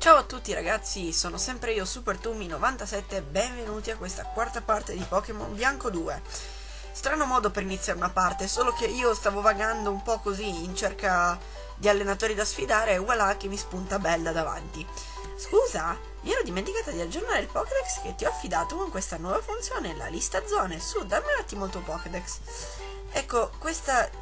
Ciao a tutti ragazzi, sono sempre io SuperTumi97 e benvenuti a questa quarta parte di Pokémon Bianco 2. Strano modo per iniziare una parte, solo che io stavo vagando un po' così in cerca di allenatori da sfidare e voilà che mi spunta Bella davanti. Scusa, mi ero dimenticata di aggiornare il Pokédex che ti ho affidato con questa nuova funzione, la lista zone. Su, dammi un attimo il tuo Pokédex. Ecco,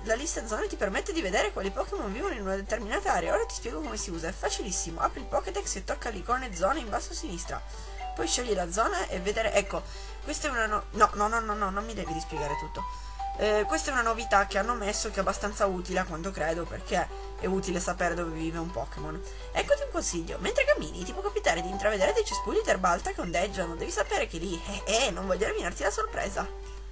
la lista zone ti permette di vedere quali Pokémon vivono in una determinata area. Ora ti spiego come si usa, è facilissimo. Apri il Pokédex e tocca l'icone zone in basso a sinistra. Poi scegli la zona e vedere... Ecco, questa è una... No, non mi devi rispiegare tutto. Questa è una novità che hanno messo che è abbastanza utile a quanto credo, perché è utile sapere dove vive un Pokémon. Eccoti un consiglio, mentre cammini ti può capitare di intravedere dei cespugli d'erba alta che ondeggiano. Devi sapere che lì... non voglio rovinarti la sorpresa.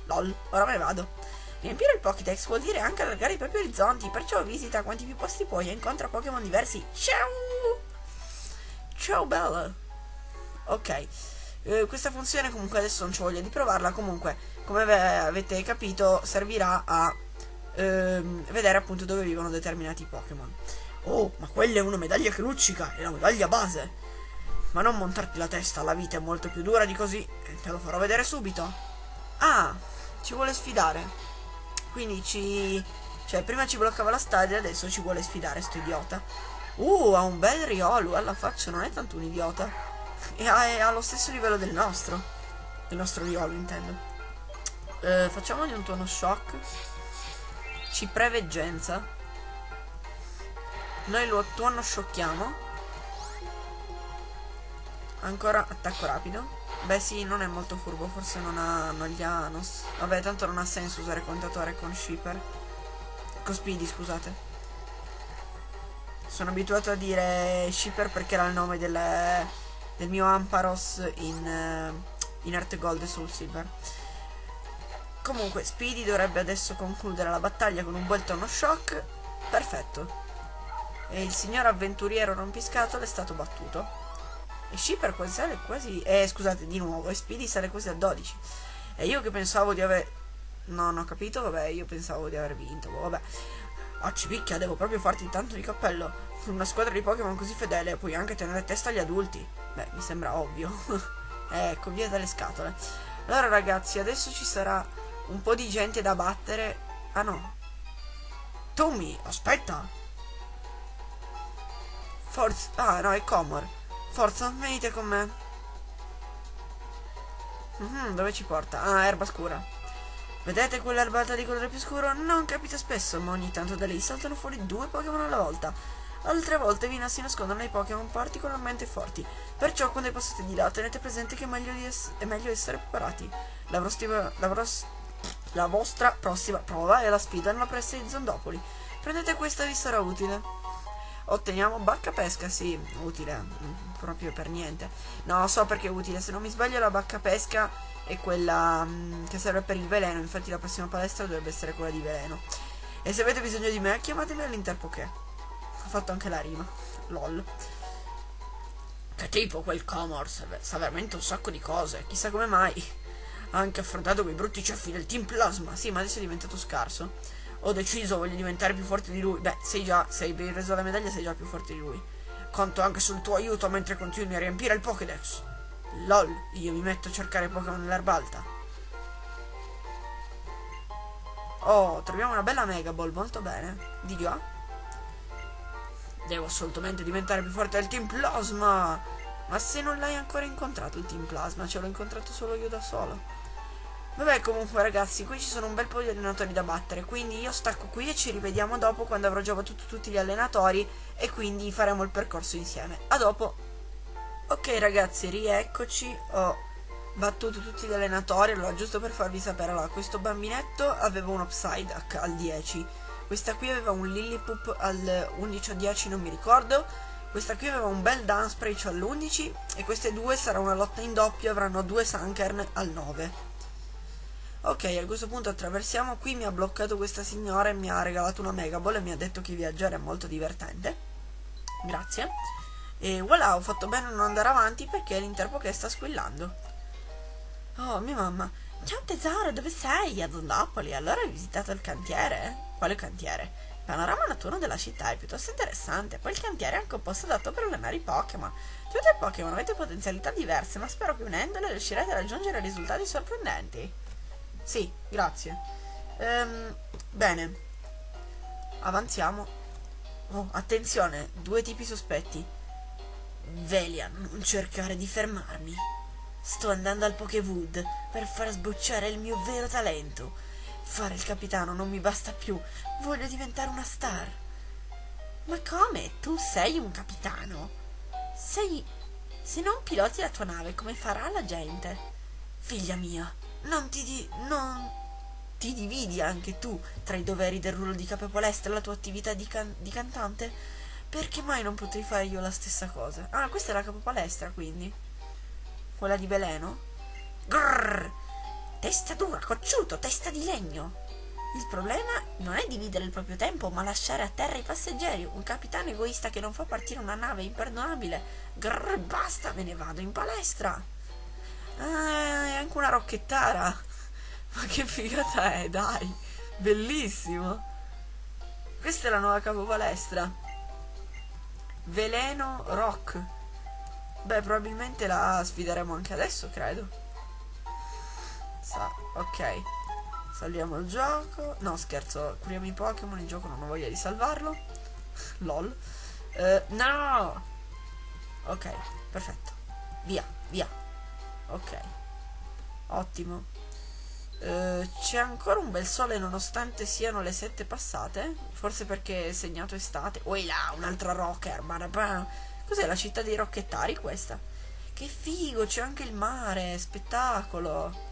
Lol, ora me ne vado. Riempire il Pokédex vuol dire anche allargare i propri orizzonti, perciò visita quanti più posti puoi e incontra Pokémon diversi. Ciao! Ciao Bella! Ok, questa funzione comunque adesso non ci voglio di provarla, comunque come avete capito servirà a vedere appunto dove vivono determinati Pokémon. Oh, ma quella è una medaglia che luccica, è la medaglia base! Ma non montarti la testa, la vita è molto più dura di così, te lo farò vedere subito. Ah, ci vuole sfidare. Quindi prima ci bloccava la stadia, adesso ci vuole sfidare sto idiota. Ha un bel Riolo, alla faccia, non è tanto un idiota. E ha lo stesso livello del nostro. Del nostro Riolo, intendo. Facciamogli un tono shock. Ci preveggenza. Noi lo tono sciocchiamo. Ancora attacco rapido. Beh sì, non è molto furbo, forse vabbè, tanto non ha senso usare contatore con Shipper. Con Speedy, scusate. Sono abituato a dire Shipper perché era il nome del mio Amparos in Earth Gold e SoulSilver. Comunque, Speedy dovrebbe adesso concludere la battaglia con un bel tono shock. Perfetto. E il signor avventuriero rompiscatole è stato battuto. E Shipper sale quasi... scusate, di nuovo, e Speedy sale quasi a 12. E io che pensavo di aver... Non ho capito, vabbè, io pensavo di aver vinto, vabbè. Accipicchia, devo proprio farti tanto di cappello. Una squadra di Pokémon così fedele, puoi anche tenere testa agli adulti. Beh, mi sembra ovvio. Ecco, via dalle scatole. Allora ragazzi, adesso ci sarà un po' di gente da battere. Ah no. Tommy, aspetta. Forza... Ah no, è Comor. Forza, venite con me. Dove ci porta? Ah, erba scura. Vedete quell'erba alta di colore più scuro? Non capita spesso, ma ogni tanto da lì saltano fuori 2 Pokémon alla volta. Altre volte si nascondono dei Pokémon particolarmente forti. Perciò quando passate di là tenete presente che è meglio essere preparati. La vostra prossima prova è la sfida nella pressa di Zondopoli. Prendete questa, vi sarà utile. Otteniamo bacca pesca, sì, utile, proprio per niente. No, so perché è utile, se non mi sbaglio la bacca pesca è quella che serve per il veleno, infatti la prossima palestra dovrebbe essere quella di veleno. E se avete bisogno di me, chiamatemi all'Interpoké. Ho fatto anche la rima, lol. Che tipo quel Comor, sa veramente un sacco di cose, chissà come mai. Ha anche affrontato quei brutti ceffi del Team Plasma, sì, ma adesso è diventato scarso. Ho deciso, voglio diventare più forte di lui. Beh, sei preso la medaglia, sei già più forte di lui. Conto anche sul tuo aiuto mentre continui a riempire il Pokédex. Lol, io mi metto a cercare Pokémon nell'erba alta. Oh, troviamo una bella Mega Ball, molto bene. Di là. Devo assolutamente diventare più forte del Team Plasma. Ma se non l'hai ancora incontrato il Team Plasma, ce l'ho incontrato solo io da solo. Vabbè, comunque ragazzi, qui ci sono un bel po' di allenatori da battere, quindi io stacco qui e ci rivediamo dopo quando avrò già battuto tutti gli allenatori e quindi faremo il percorso insieme. A dopo! Ok ragazzi, rieccoci, ho battuto tutti gli allenatori. Allora, giusto per farvi sapere, allora, questo bambinetto aveva uno Psyduck al 10, questa qui aveva un Lillipup al 11 o 10, non mi ricordo, questa qui aveva un bel Dunsprey all'11 e queste due sarà una lotta in doppio, avranno 2 Sunkern al 9. Ok, a questo punto attraversiamo, qui mi ha bloccato questa signora e mi ha regalato una Mega Ball e mi ha detto che viaggiare è molto divertente. Grazie. E voilà, ho fatto bene a non andare avanti perché l'Interpoké sta squillando. Oh, mia mamma. Ciao tesoro, dove sei? A Zondopoli, allora hai visitato il cantiere? Quale cantiere? Panorama notturno della città è piuttosto interessante, poi il cantiere è anche un posto adatto per allenare i Pokémon. Tutti i Pokémon avete potenzialità diverse, ma spero che unendole riuscirete a raggiungere risultati sorprendenti. Sì, grazie. Bene. Avanziamo. Oh, attenzione, due tipi sospetti. Velia, non cercare di fermarmi. Sto andando al Pokéwood per far sbocciare il mio vero talento. Fare il capitano non mi basta più, voglio diventare una star. Ma come? Tu sei un capitano? Se non piloti la tua nave, come farà la gente? Figlia mia, non ti dividi anche tu tra i doveri del ruolo di capovoleste e la tua attività di cantante? Perché mai non potrei fare io la stessa cosa? Ah, questa è la capopalestra, quindi. Quella di veleno? Grrr! Testa dura, cocciuto, testa di legno. Il problema non è dividere il proprio tempo, ma lasciare a terra i passeggeri. Un capitano egoista che non fa partire una nave è imperdonabile. Grrr, basta, me ne vado in palestra. Ah, è anche una rocchettara. Ma che figata è, dai. Bellissimo. Questa è la nuova capopalestra. Veleno Rock. Beh, probabilmente la sfideremo anche adesso, credo. Ok, salviamo il gioco. No, scherzo, curiamo i Pokémon. Il gioco non ho voglia di salvarlo. Lol. No. Ok, perfetto. Via, via. Ok, ottimo. C'è ancora un bel sole nonostante siano le 7 passate. Forse perché è segnato estate. Oi là, un'altra rocker. Cos'è la città dei rocchettari questa? Che figo, c'è anche il mare. Spettacolo.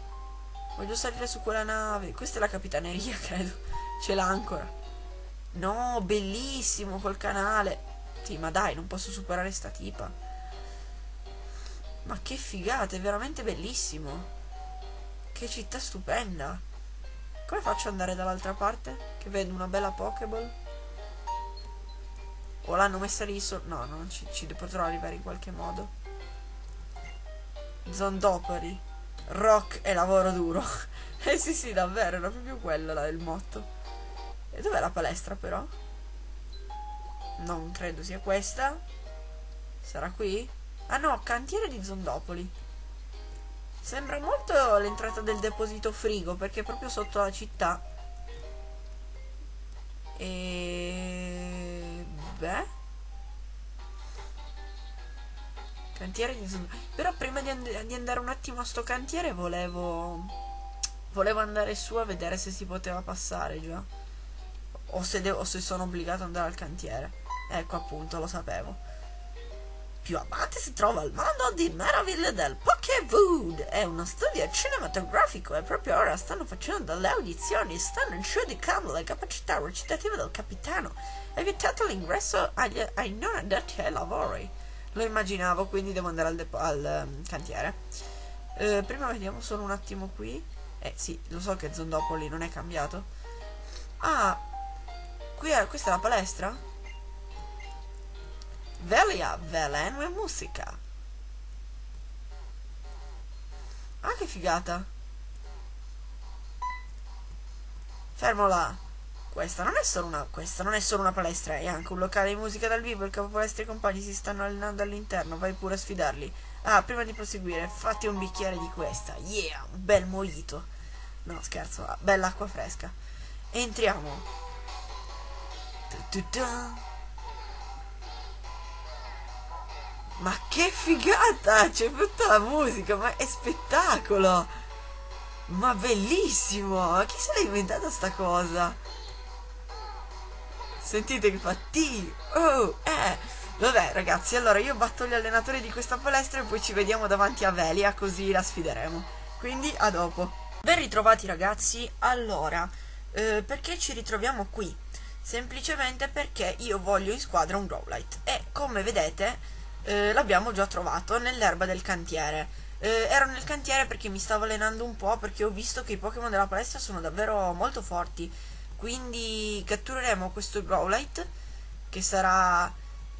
Voglio salire su quella nave. Questa è la capitaneria, credo. Ce l'ha ancora. No, bellissimo col canale. Sì, ma dai, non posso superare sta tipa. Ma che figata, è veramente bellissimo. Che città stupenda. Come faccio ad andare dall'altra parte? Che vedo una bella Pokéball. O l'hanno messa lì solo. No, non ci potrò arrivare in qualche modo. Zondopoli. Rock e lavoro duro. Eh sì, davvero, era proprio quello là, il motto. E dov'è la palestra però? Non credo sia questa. Sarà qui? Ah no, cantiere di Zondopoli. Sembra molto l'entrata del deposito frigo, perché è proprio sotto la città. E... beh, cantiere di Zondopoli. Però prima di andare un attimo a sto cantiere volevo andare su a vedere se si poteva passare già, o se sono obbligato ad andare al cantiere. Ecco, appunto, lo sapevo. Più avanti si trova il mondo di meraviglie del Pokéwood. È uno studio cinematografico e proprio ora stanno facendo delle audizioni. Stanno giudicando le capacità recitative del capitano. È vietato l'ingresso ai non addetti ai lavori. Lo immaginavo, quindi devo andare al cantiere. Prima vediamo solo un attimo qui. Sì, lo so che Zondopoli non è cambiato. Ah, questa è la palestra? Velia, veleno e musica. Ah, che figata. Fermola. Questa non è solo una palestra, è anche un locale di musica dal vivo. Il capopalestra e i compagni si stanno allenando all'interno, vai pure a sfidarli. Ah, prima di proseguire, fatti un bicchiere di questa. Yeah, un bel mojito. No, scherzo, bella acqua fresca. Entriamo. Ma che figata, c'è tutta la musica, ma è spettacolo. Ma bellissimo, chi se l'ha inventata sta cosa? Sentite che fa T. Oh, vabbè, ragazzi, allora io batto gli allenatori di questa palestra e poi ci vediamo davanti a Velia, così la sfideremo. Quindi a dopo. Ben ritrovati, ragazzi. Allora, perché ci ritroviamo qui? Semplicemente perché io voglio in squadra un Growlithe. E come vedete, l'abbiamo già trovato nell'erba del cantiere. Ero nel cantiere perché mi stavo allenando un po', perché ho visto che i Pokémon della palestra sono davvero molto forti. Quindi cattureremo questo Growlithe, che sarà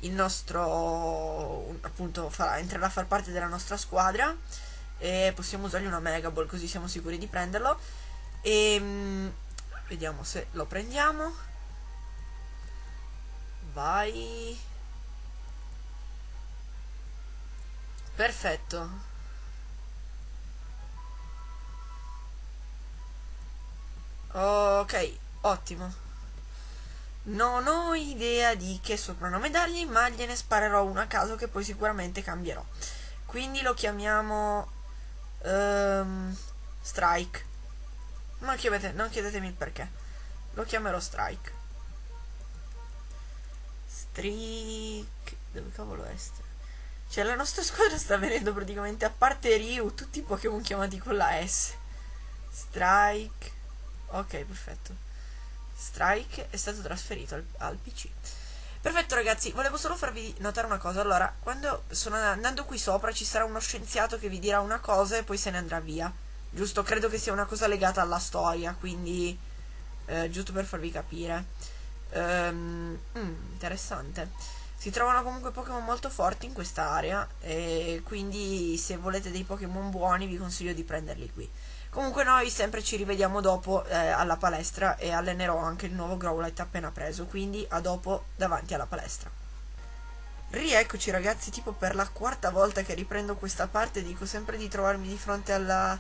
il nostro, appunto, entrerà a far parte della nostra squadra, e possiamo usargli una Mega Ball così siamo sicuri di prenderlo. E vediamo se lo prendiamo. Vai. Perfetto. Ok, ottimo. Non ho idea di che soprannome dargli, ma gliene sparerò uno a caso che poi sicuramente cambierò. Quindi lo chiamiamo Strike. Non chiedetemi il perché. Lo chiamerò Strike. Strike. Dove cavolo è? Cioè, la nostra squadra sta venendo praticamente, a parte Ryu, tutti i Pokémon chiamati con la S. Strike. Ok, perfetto. Strike è stato trasferito al PC. Perfetto ragazzi, volevo solo farvi notare una cosa. Allora, quando sono andando qui sopra ci sarà uno scienziato che vi dirà una cosa e poi se ne andrà via. Giusto, credo che sia una cosa legata alla storia, quindi giusto per farvi capire. Interessante. Si trovano comunque Pokémon molto forti in quest'area e quindi se volete dei Pokémon buoni vi consiglio di prenderli qui. Comunque noi sempre ci rivediamo dopo alla palestra e allenerò anche il nuovo Growlithe appena preso, quindi a dopo davanti alla palestra. Rieccoci ragazzi, tipo per la quarta volta che riprendo questa parte, dico sempre di trovarmi di fronte alla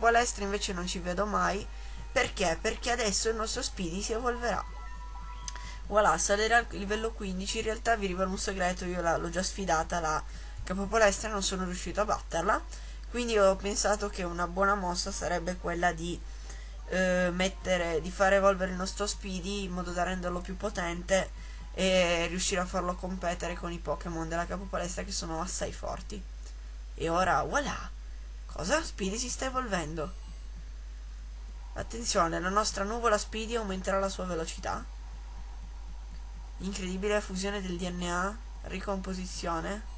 palestra, invece non ci vedo mai. Perché? Perché adesso il nostro Speedy si evolverà. Voilà, salire al livello 15, in realtà vi rivelo un segreto, io l'ho già sfidata la capopalestra e non sono riuscito a batterla. Quindi ho pensato che una buona mossa sarebbe quella di far evolvere il nostro Speedy in modo da renderlo più potente e riuscire a farlo competere con i Pokémon della capopalestra che sono assai forti. E ora, voilà! Cosa? Speedy si sta evolvendo. Attenzione, la nostra nuvola Speedy aumenterà la sua velocità. Incredibile fusione del DNA, ricomposizione.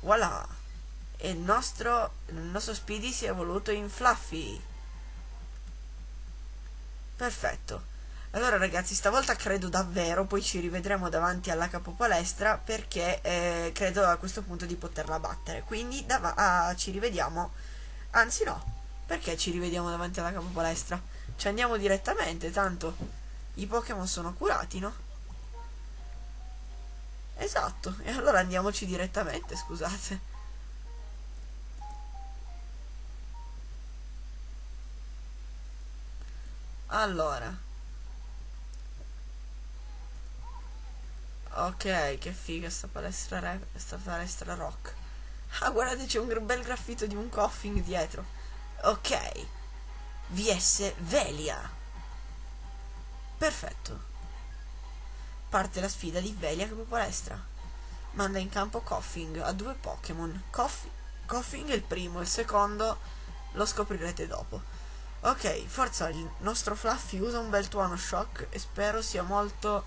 Voilà! E il nostro Speedy si è evoluto in Flaaffy. Perfetto. Allora ragazzi, stavolta credo davvero, poi ci rivedremo davanti alla capopalestra, perché credo a questo punto di poterla battere. Quindi ci rivediamo. Anzi no, perché ci rivediamo davanti alla capopalestra? Ci andiamo direttamente, tanto i Pokémon sono curati, no? Esatto, e allora andiamoci direttamente, scusate. Allora. Ok, che figa sta palestra rock. Ah, guardate, c'è un bel graffito di un Koffing dietro. Ok. VS Velia. Perfetto. Parte la sfida di Velia come palestra. Manda in campo Koffing, a 2 Pokémon. Koffing è il primo, il secondo lo scoprirete dopo. Ok, forza, il nostro Flaaffy usa un bel tuono shock e spero sia molto...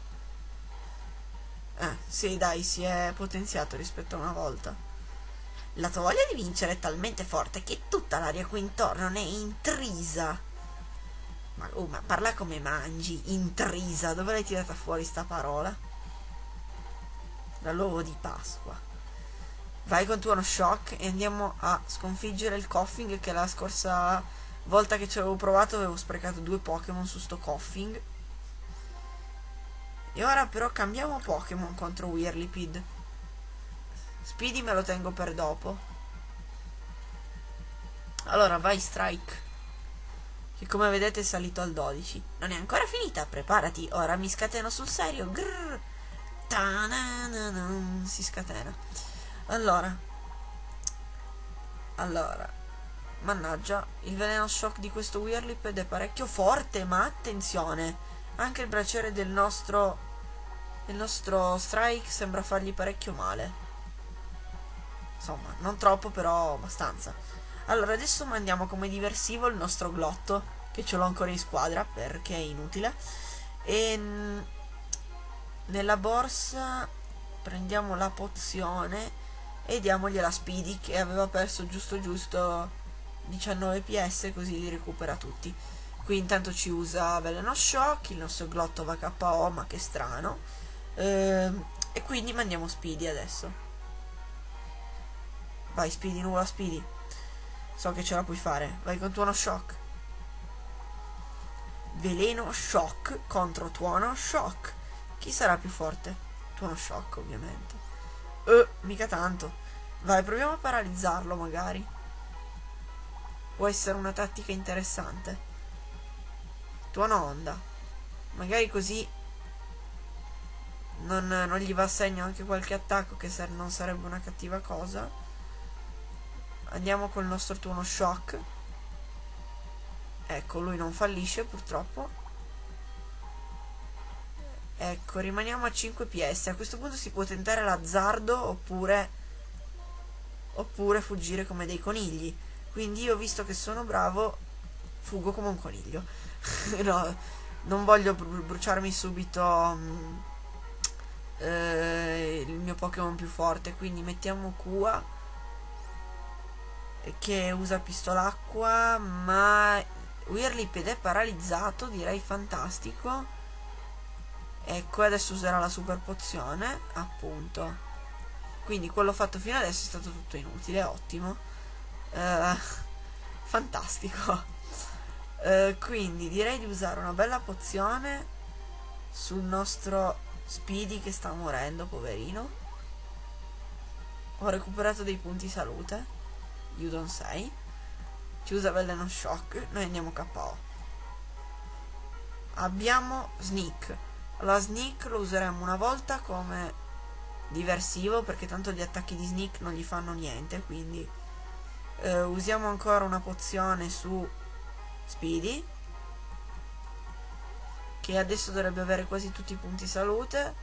sì dai, si è potenziato rispetto a una volta. La tua voglia di vincere è talmente forte che tutta l'aria qui intorno ne è intrisa. Ma parla come mangi, intrisa, dove l'hai tirata fuori sta parola? Dall'uovo di Pasqua. Vai con tuo shock e andiamo a sconfiggere il Koffing, che la scorsa volta che ci avevo provato avevo sprecato 2 Pokémon su sto Koffing. E ora però cambiamo Pokémon contro Whirlipede. Speedy me lo tengo per dopo. Allora vai Strike, che come vedete è salito al 12. Non è ancora finita, preparati, ora mi scateno sul serio. Grrr. Ta-na-na-na. Si scatena. Allora mannaggia, il veleno shock di questo Whirlipede è parecchio forte, ma attenzione, anche il braciere del nostro Strike sembra fargli parecchio male. Insomma, non troppo, però abbastanza. Allora adesso mandiamo come diversivo il nostro Glotto, che ce l'ho ancora in squadra perché è inutile. E nella borsa prendiamo la pozione e diamogliela a Speedy, che aveva perso giusto 19 PS, così li recupera tutti. Qui intanto ci usa Veleno Shock, il nostro Glotto va KO, ma che strano. E quindi mandiamo Speedy adesso. Vai Speedy, nuvola Speedy. So che ce la puoi fare, vai con tuono shock. Veleno shock contro tuono shock. Chi sarà più forte? Tuono shock, ovviamente. Mica tanto. Vai, proviamo a paralizzarlo, magari. Può essere una tattica interessante. Tuono onda. Magari così non gli va a segno anche qualche attacco, che non sarebbe una cattiva cosa. Andiamo col nostro tuono shock. Ecco, lui non fallisce, purtroppo. Ecco, rimaniamo a 5 PS. A questo punto si può tentare l'azzardo oppure fuggire come dei conigli. Quindi io, visto che sono bravo, fugo come un coniglio. No, non voglio bruciarmi subito il mio Pokémon più forte. Quindi mettiamo Kua, che usa pistolacqua, ma Whirlipede è paralizzato, direi fantastico. Ecco, adesso userà la super pozione, appunto. Quindi quello fatto fino adesso è stato tutto inutile, ottimo. Fantastico. Quindi direi di usare una bella pozione sul nostro Speedy, che sta morendo, poverino. Ho recuperato dei punti salute. You don't say. Ci usa Veleno Shock, noi andiamo KO. Abbiamo Sneak. La Sneak lo useremo una volta come diversivo, perché tanto gli attacchi di Sneak non gli fanno niente, quindi usiamo ancora una pozione su Speedy, che adesso dovrebbe avere quasi tutti i punti salute.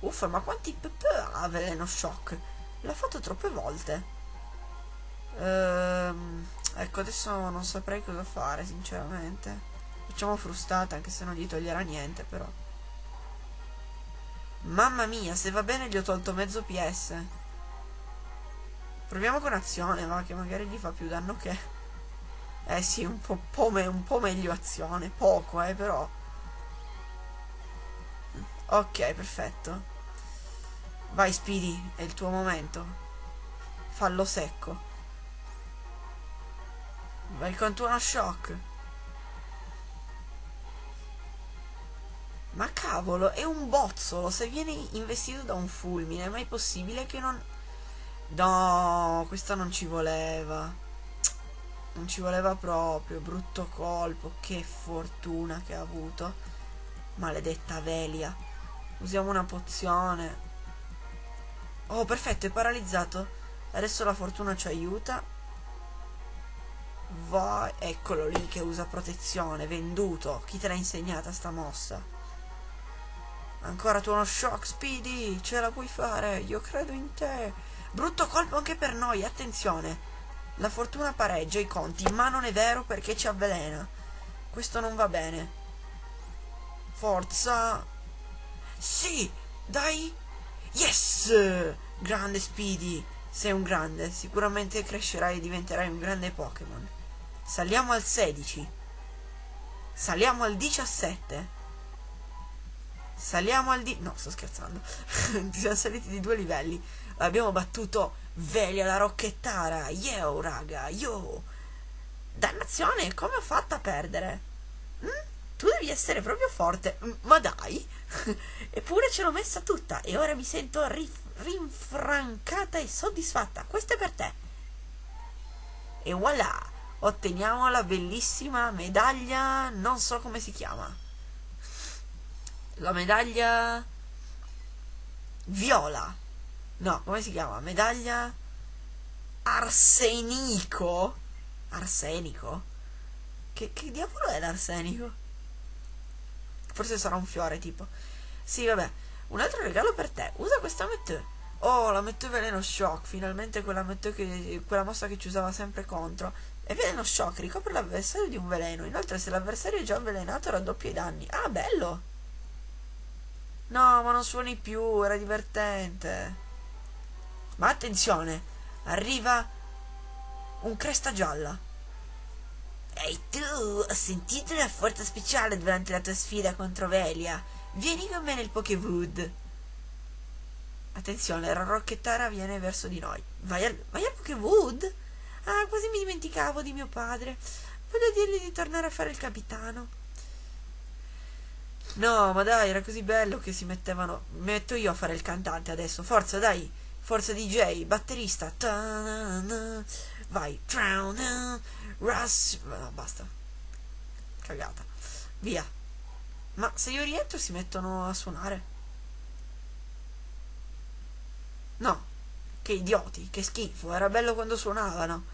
Uffa, ma quanti PP ha Veleno Shock? L'ha fatto troppe volte. Ecco, adesso non saprei cosa fare, sinceramente. Facciamo frustata, anche se non gli toglierà niente, però. Mamma mia, se va bene gli ho tolto mezzo PS. Proviamo con azione, va, che magari gli fa più danno che... Eh sì, un po' meglio azione. Poco, però. Ok, perfetto. Vai, Speedy, è il tuo momento. Fallo secco. Vai con tuono shock. Ma cavolo, è un bozzolo. Se viene investito da un fulmine, ma è possibile che non... No, questa non ci voleva. Non ci voleva proprio. Brutto colpo. Che fortuna che ha avuto. Maledetta Velia. Usiamo una pozione. Oh, perfetto, è paralizzato. Adesso la fortuna ci aiuta. Vai. Eccolo lì che usa protezione. Venduto. Chi te l'ha insegnata sta mossa? Ancora tuono shock, Speedy, ce la puoi fare, io credo in te. Brutto colpo anche per noi, attenzione. La fortuna pareggia i conti, ma non è vero, perché ci avvelena. Questo non va bene. Forza. Sì, dai. Yes! Grande Speedy, sei un grande, sicuramente crescerai e diventerai un grande Pokémon. Saliamo al 16. Saliamo al 17. Saliamo al di... No, sto scherzando. Ti siamo saliti di 2 livelli. Abbiamo battuto Velia la rocchettara. Yo, raga, yo. Dannazione, come ho fatto a perdere? Tu devi essere proprio forte. Ma dai. Eppure ce l'ho messa tutta. E ora mi sento rinfrancata e soddisfatta. Questo è per te. E voilà. Otteniamo la bellissima medaglia. Non so come si chiama. La medaglia viola. No, come si chiama? Medaglia arsenico. Arsenico? Che diavolo è l'arsenico? Forse sarà un fiore, tipo. Sì, vabbè. Un altro regalo per te. Usa questa Meteor. Oh, la Meteor Veleno Shock. Finalmente quella Meteor quella mossa che ci usava sempre contro. E Veleno Shock ricopre l'avversario di un veleno. Inoltre, se l'avversario è già avvelenato, raddoppia i danni. Ah, bello! No, ma non suoni più, era divertente. Ma attenzione, arriva un cresta gialla. Ehi tu, ho sentito una forza speciale durante la tua sfida contro Velia. Vieni con me nel Pokéwood. Attenzione, la rocchettara viene verso di noi. Vai al Pokéwood? Ah, quasi mi dimenticavo di mio padre. Voglio dirgli di tornare a fare il capitano. No, ma dai, era così bello che si mettevano... Metto io a fare il cantante adesso. Forza, dai. Forza DJ, batterista. Vai. No, basta. Cagata. Via. Ma se io rientro si mettono a suonare. No. Che idioti, che schifo. Era bello quando suonavano.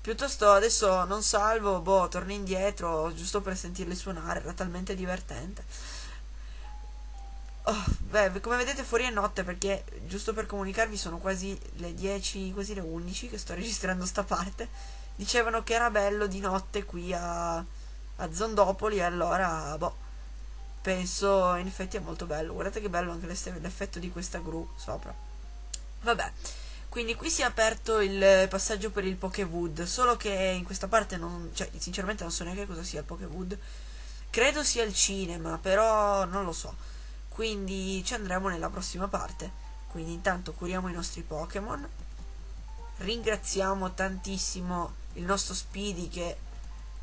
Piuttosto adesso non salvo, boh, torno indietro giusto per sentirli suonare, era talmente divertente. Oh, beh, come vedete fuori è notte perché, giusto per comunicarvi, sono quasi le 10, quasi le 11 che sto registrando sta parte. Dicevano che era bello di notte qui a Zondopoli, allora, boh, penso in effetti è molto bello. Guardate che bello anche l'effetto di questa gru sopra. Vabbè. Quindi qui si è aperto il passaggio per il Pokéwood, solo che in questa parte non... cioè, sinceramente non so neanche cosa sia il Pokéwood. Credo sia il cinema, però non lo so. Quindi ci andremo nella prossima parte. Quindi intanto curiamo i nostri Pokémon. Ringraziamo tantissimo il nostro Speedy che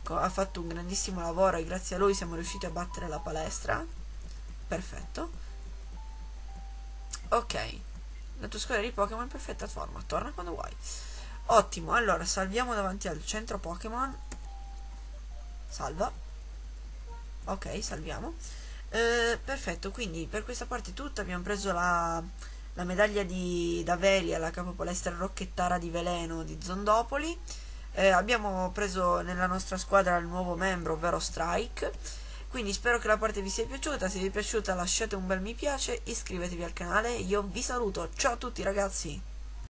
ha fatto un grandissimo lavoro e grazie a lui siamo riusciti a battere la palestra. Perfetto. Ok. La tua squadra di Pokémon in perfetta forma, torna quando vuoi. Ottimo, allora salviamo davanti al centro Pokémon. Salva. Ok, salviamo. Perfetto, quindi per questa parte è tutto. Abbiamo preso la medaglia da Velia, la capopalestra rocchettara di veleno di Zondopoli. Abbiamo preso nella nostra squadra il nuovo membro, ovvero Strike. Quindi spero che la parte vi sia piaciuta, se vi è piaciuta lasciate un bel mi piace, iscrivetevi al canale, io vi saluto, ciao a tutti ragazzi!